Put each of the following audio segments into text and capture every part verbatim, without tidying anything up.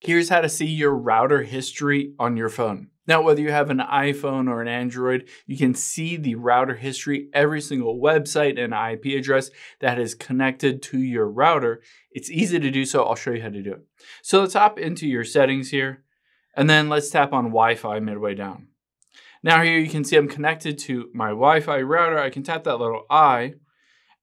Here's how to see your router history on your phone. Now, whether you have an iPhone or an Android, you can see the router history, every single website and I P address that is connected to your router. It's easy to do so. I'll show you how to do it. So let's hop into your settings here, and then let's tap on Wi-Fi midway down. Now here you can see I'm connected to my Wi-Fi router. I can tap that little I,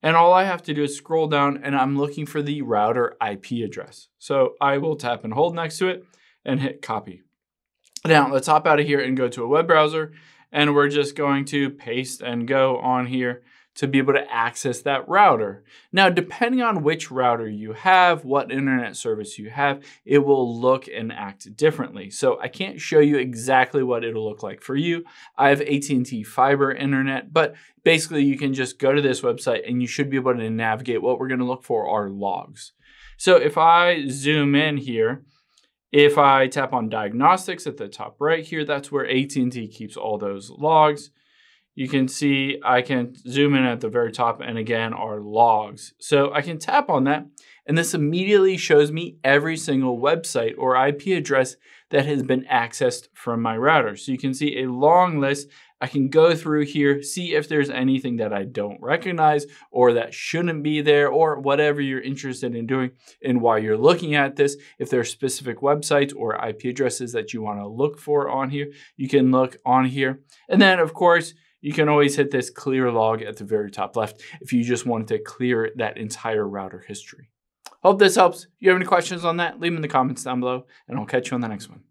and all I have to do is scroll down, and I'm looking for the router I P address. So I will tap and hold next to it and hit copy. Now let's hop out of here and go to a web browser, and we're just going to paste and go on here to be able to access that router. Now, depending on which router you have, what internet service you have, it will look and act differently. So I can't show you exactly what it'll look like for you. I have A T and T fiber internet, but basically you can just go to this website and you should be able to navigate. What we're gonna look for are logs. So if I zoom in here, if I tap on diagnostics at the top right here, that's where A T and T keeps all those logs. You can see I can zoom in at the very top, and again, our logs. So I can tap on that, and this immediately shows me every single website or I P address that has been accessed from my router. So you can see a long list. I can go through here, see if there's anything that I don't recognize or that shouldn't be there, or whatever you're interested in doing. And while you're looking at this, if there are specific websites or I P addresses that you want to look for on here, you can look on here. And then of course, you can always hit this clear log at the very top left if you just wanted to clear that entire router history. Hope this helps. If you have any questions on that, leave them in the comments down below, and I'll catch you on the next one.